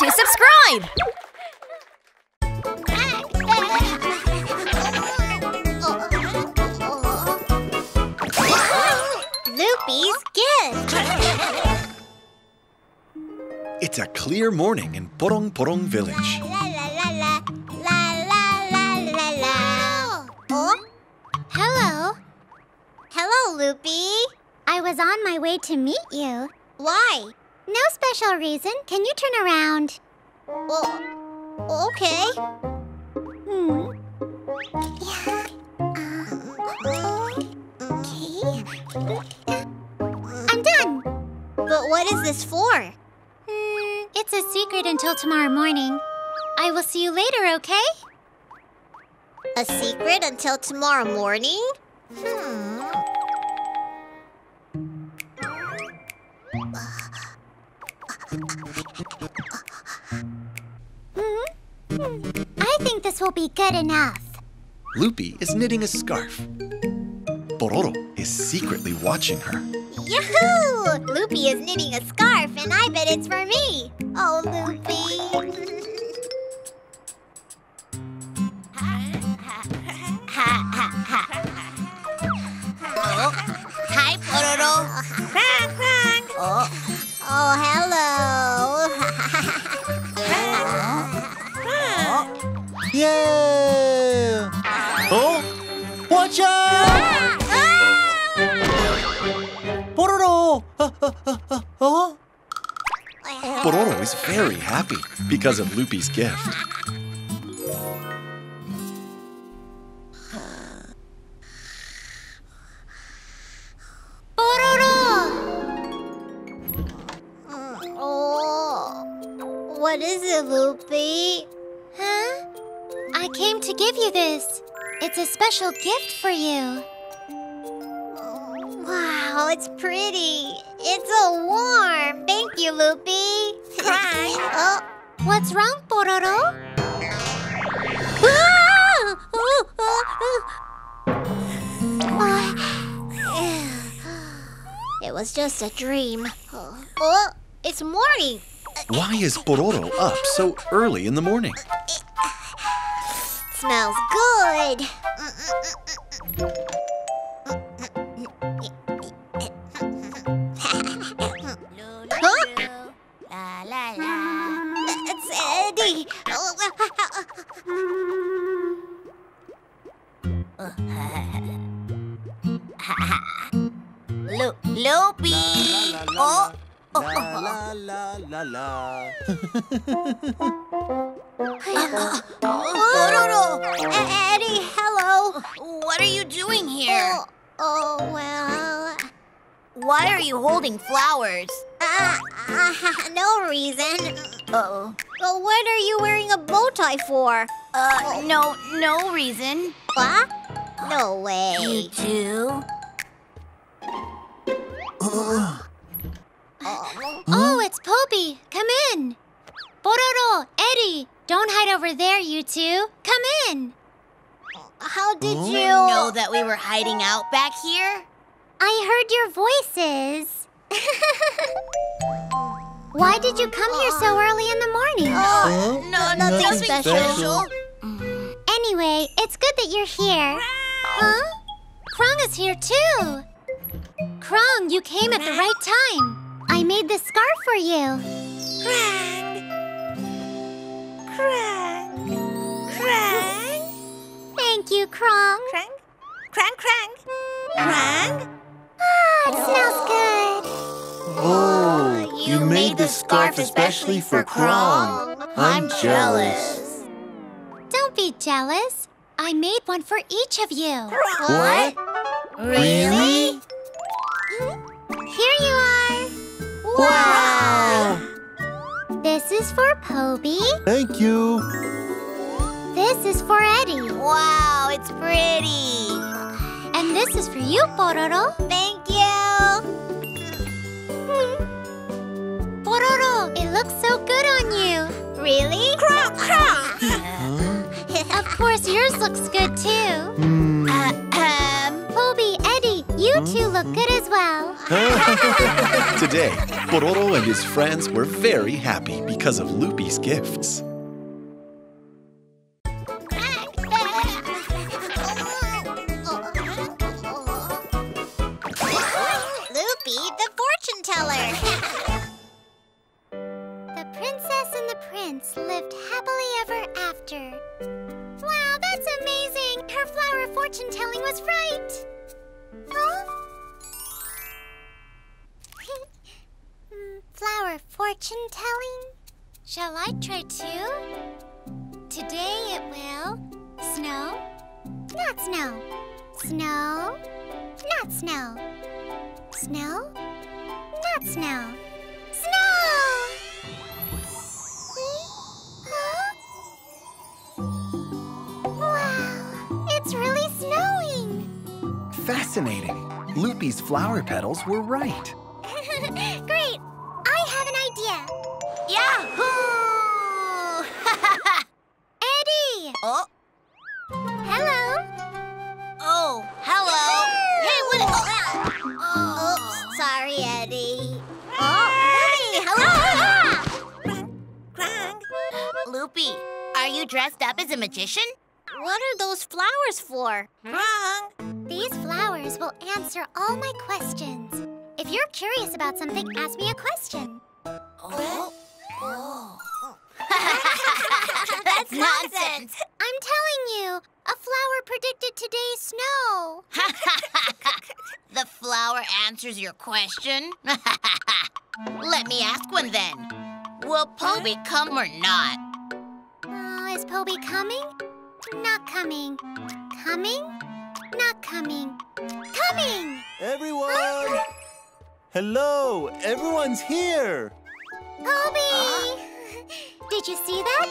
to subscribe! Loopy's gift! It's a clear morning in Porong Porong Village. Hello. Hello, Loopy. I was on my way to meet you. Why? No special reason. Can you turn around? Well, okay. Yeah. Okay. I'm done. But what is this for? It's a secret until tomorrow morning. I will see you later, okay? A secret until tomorrow morning? I think this will be good enough. Loopy is knitting a scarf. Pororo is secretly watching her. Yahoo! Loopy is knitting a scarf, and I bet it's for me. Oh, Loopy. Oh. Hi, Pororo. Krong, Krong. Oh, hello. Yeah. Oh, watch out! Pororo. Pororo is very happy because of Loopy's gift. What is it, Loopy? Huh? I came to give you this. It's a special gift for you. Wow, it's pretty. It's so warm. Thank you, Loopy. Krong. Oh. What's wrong, Pororo? It was just a dream. Oh, it's morning. Why is Pororo up so early in the morning? It smells good. It's Eddie. Loopy. Oh. La la la la. Pororo! Eddie, hello! What are you doing here? Well... Why are you holding flowers? No reason. Uh-oh. Well, what are you wearing a bow tie for? No reason. What? No way. You too? Oh, it's Poppy. Come in. Pororo, Eddie, don't hide over there, you two. Come in. How did you know that we were hiding out back here? I heard your voices. Why did you come here so early in the morning? Nothing special. Anyway, it's good that you're here. Huh? Krong is here too. Krong, you came at the right time. I made this scarf for you. Krong! Krong! Krong! Thank you, Krong. Krong? Krong, Krong! Krong? Ah, it smells good. Oh, you made this scarf especially for Krong. I'm jealous. Don't be jealous. I made one for each of you. What? Really? Here you are. Wow! This is for Poby. Thank you. This is for Eddie. Wow, it's pretty. And this is for you, Pororo. Thank you. Pororo, it looks so good on you. Really? Krong, Krong. Of course, yours looks good too. Poby, Eddie, You two look good as well. Today, Pororo and his friends were very happy because of Loopy's gifts. Loopy, the fortune teller. The princess and the prince lived happily ever after. Wow, that's amazing! Her flower fortune telling was right. Oh? Flower fortune telling? Shall I try too? Today it will. Snow. Not snow. Snow. Not snow. Snow. Not snow. Snow! Huh? Wow, it's really snowing. Fascinating. Loopy's flower petals were right. Great! I have an idea. Yahoo! Eddie! Oh? Hello? Oh, hello. Hey, what is that? Oh. Oops, sorry, Eddie. Oh, Loopy, hello! Krong. Loopy, are you dressed up as a magician? What are those flowers for? Krong. These flowers will answer all my questions. If you're curious about something, ask me a question. Oh. Oh. That's nonsense. I'm telling you, a flower predicted today's snow. The flower answers your question? Let me ask one then. Will Poby come or not? Oh, is Poby coming? Not coming. Coming? Not coming. Coming! Everyone! Hello! Everyone's here! Poby! Did you see that?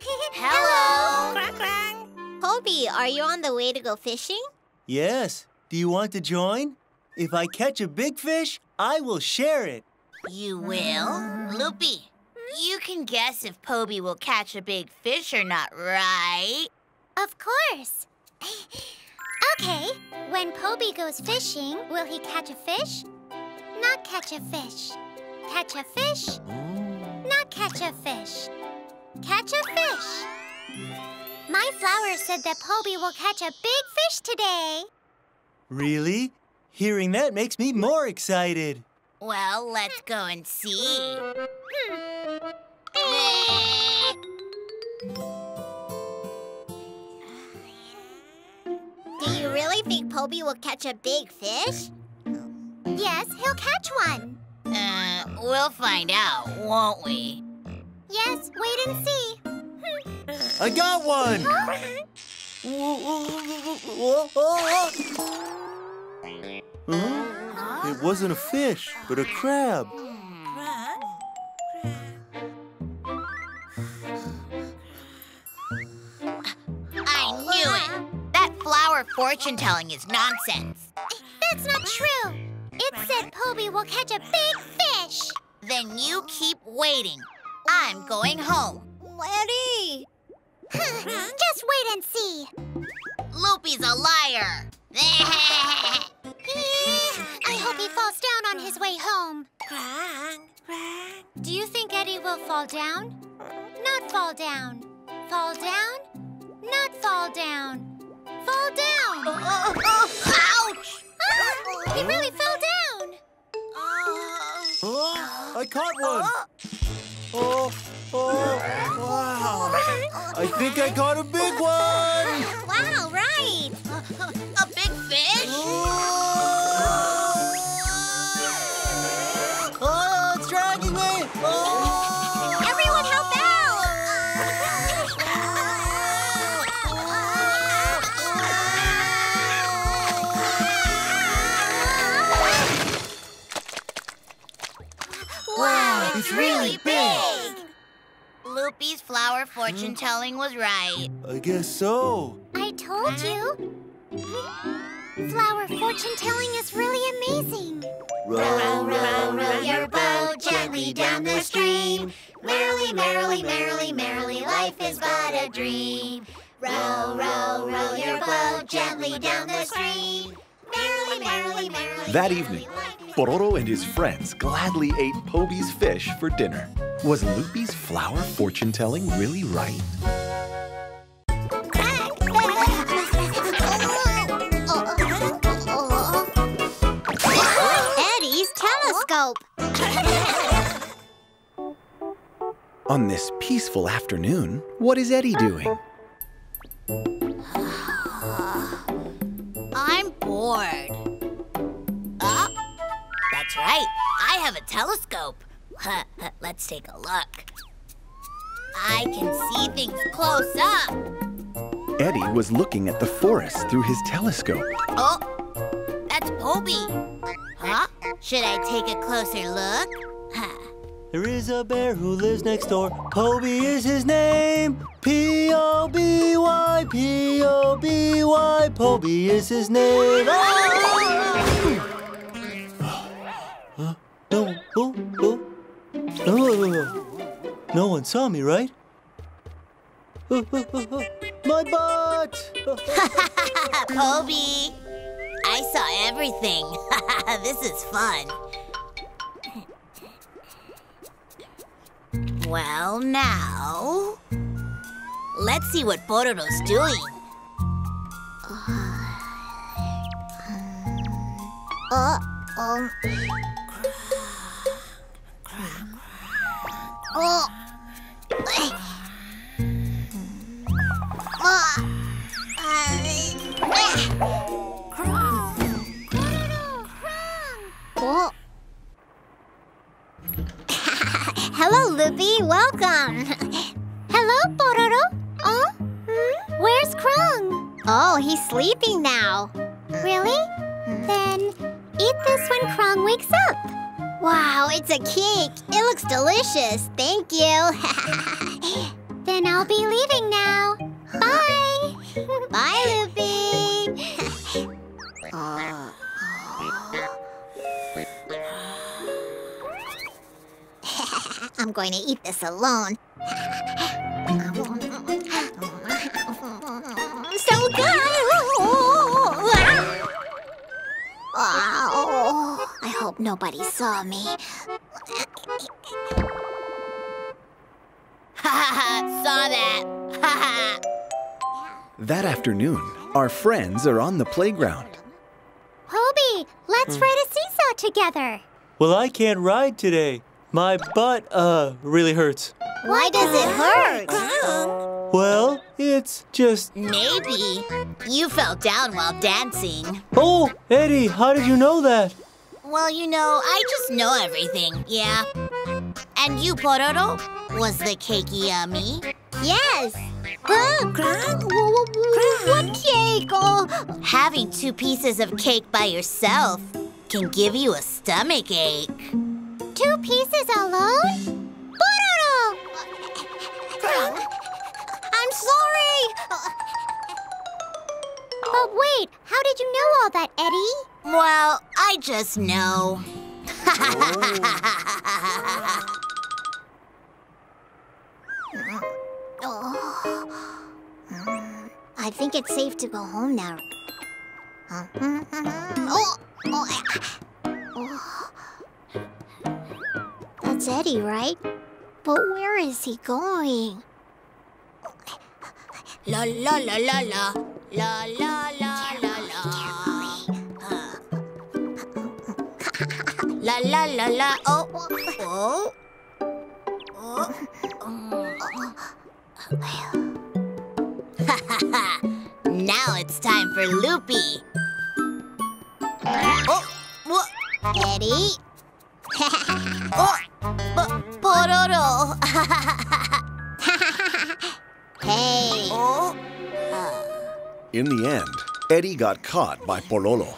Hello! Krong, Krong. Poby, are you on the way to go fishing? Yes. Do you want to join? If I catch a big fish, I will share it. You will? Loopy, you can guess if Poby will catch a big fish or not, right? Of course. Okay. When Poby goes fishing, will he catch a fish? Not catch a fish. Catch a fish. Not catch a fish. Catch a fish. My flower said that Poby will catch a big fish today. Really? Hearing that makes me more excited. Well, let's go and see. Do you really think Poby will catch a big fish? Yes, he'll catch one. We'll find out, won't we? Yes, wait and see. I got one! Huh? It wasn't a fish, but a crab. I knew it! That flower fortune-telling is nonsense. That's not true. It said Poby will catch a big fish. Then you keep waiting. I'm going home. Eddie! Just wait and see. Loopy's a liar. I hope he falls down on his way home. Do you think Eddie will fall down? Not fall down. Fall down? Not fall down. Fall down! Ouch! Ah, he really fell down. Oh, I caught one. Wow. I think I caught a big one. Wow, right. A big fish? Oh, it's dragging me. Everyone help out. Wow, it's really big. Loopy's flower fortune telling was right. I guess so. I told you. Flower fortune telling is really amazing. Row, row, row your boat gently down the stream. Merrily, merrily, merrily, merrily, life is but a dream. Row, row, row your boat gently down the stream. Merrily, That evening, Pororo and his friends gladly ate Poby's fish for dinner. Was Loopy's flower fortune-telling really right? Eddie's telescope! On this peaceful afternoon, what is Eddie doing? I'm bored. That's right. I have a telescope. Let's take a look. I can see things close up. Eddie was looking at the forest through his telescope. Oh, that's Poby. Huh? Should I take a closer look? There is a bear who lives next door. Poby is his name. P-O-B-Y, P-O-B-Y. Poby is his name. No one saw me, right? My butt! Poby! I saw everything. This is fun. Well, now... let's see what Pororo's doing. Hello, Loopy. Welcome. Hello, Pororo. Oh? Hmm? Where's Krong? Oh, he's sleeping now. Really? Then eat this when Krong wakes up. Wow, it's a cake. It looks delicious. Thank you. Then I'll be leaving now. Bye. Bye, Loopy. I'm going to eat this alone. So good! Oh, I hope nobody saw me. Saw that! That afternoon, our friends are on the playground. Poby, let's ride a seesaw together. Well, I can't ride today. My butt, really hurts. Why does it hurt? Well, it's just... maybe you fell down while dancing. Oh, Eddie, how did you know that? Well, you know, I just know everything, yeah. And you, Pororo, was the cake yummy? Yes. What cake? Oh. Having two pieces of cake by yourself can give you a stomach ache. Two pieces alone? Pororo! I'm sorry! But wait, how did you know all that, Eddie? Well, I just know. Oh. I think it's safe to go home now. That's Eddie, right? But where is he going? La la la la la la la la la la la la la. Oh oh. Now it's time for Loopy. Oh, Eddie. Oh, Pororo. Hey. Oh. In the end, Eddie got caught by Pororo.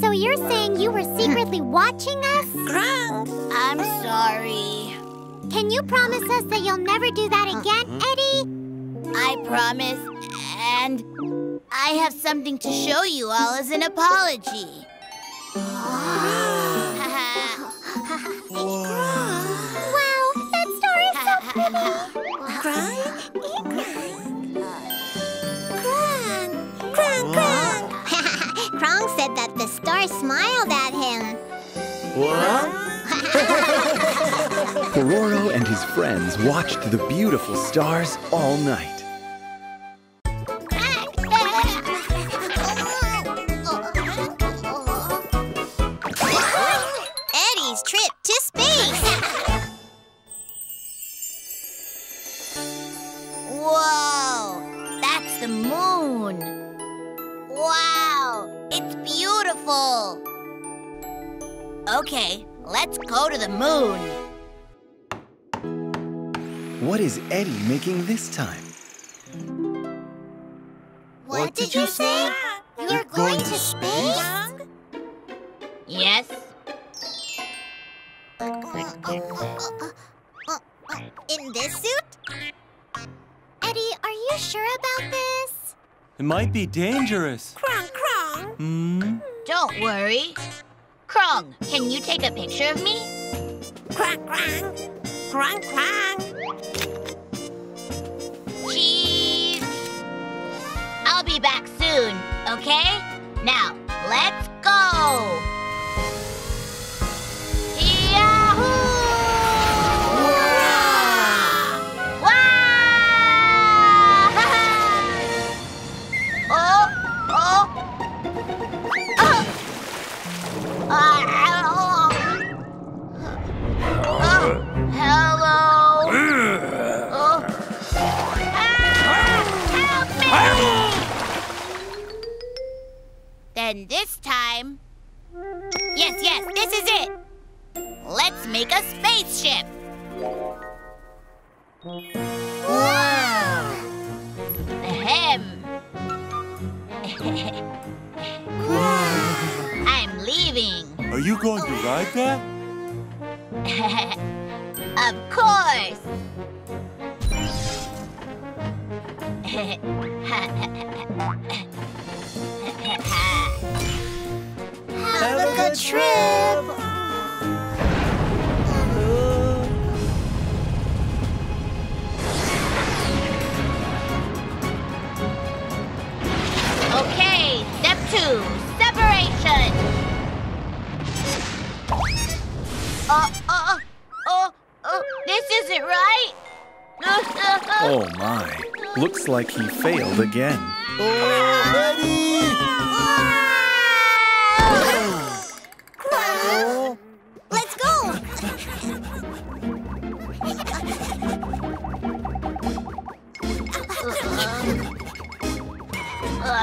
So you're saying you were secretly watching us? I'm sorry. Can you promise us that you'll never do that again, Eddie? I promise, and I have something to show you all as an apology. Wow, that star is so pretty. Krong? Krong, Krong. Krong said that the star smiled at him. What? Pororo and his friends watched the beautiful stars all night. Eddie's trip to space! Whoa! That's the moon! Wow! It's beautiful! Okay, let's go to the moon. What is Eddie making this time? What did you say? You're going to space? Yes. In this suit? Eddie, are you sure about this? It might be dangerous. Krong, Krong. Don't worry. Krong, can you take a picture of me? Krong, Krong. Krong, Krong. Cheese. I'll be back soon, okay? Now, let's go. And this time... Yes, yes, this is it! Let's make a spaceship! Wow! Ahem! I'm leaving! Are you going to ride that? Of course! Have a good trip! Okay, step 2, separation! This isn't right! Oh my, looks like he failed again. Oh, Eddie!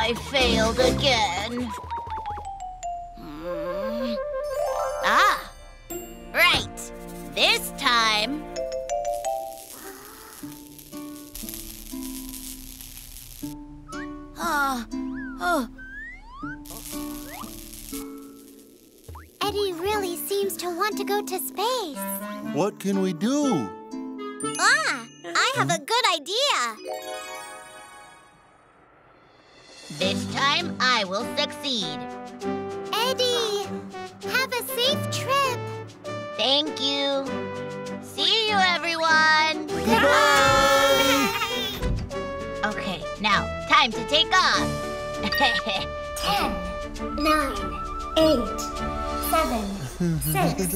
I failed again. Ah! Right! This time... Eddie really seems to want to go to space. What can we do? Ah! I have a good idea! This time, I will succeed. Eddie, have a safe trip. Thank you. See you, everyone. Goodbye. Okay, now, time to take off. 10, 9, 8, 7, 6,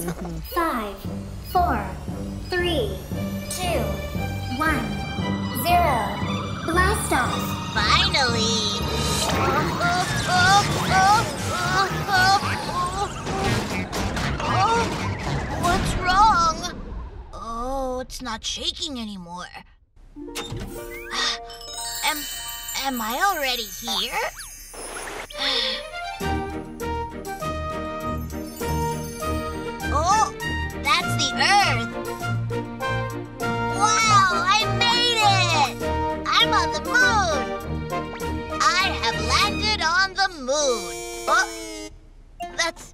5, 4, 3, 2, 1, 0. Blast off! Finally! What's wrong? Oh, it's not shaking anymore. Am I already here? Oh, that's the Earth! Wow, I made it! I'm on the moon! I have landed on the moon! Oh, that's...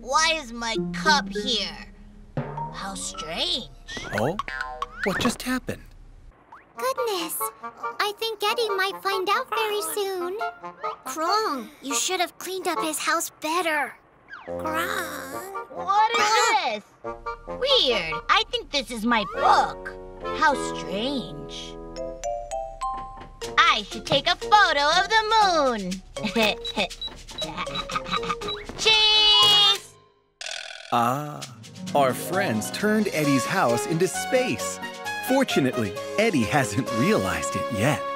Why is my cup here? How strange. Oh? What just happened? Goodness! I think Eddie might find out very soon. Krong, you should have cleaned up his house better. Krong? What is this? Weird. I think this is my book. How strange. I should take a photo of the moon. Cheese! Ah, our friends turned Eddie's house into space. Fortunately, Eddie hasn't realized it yet.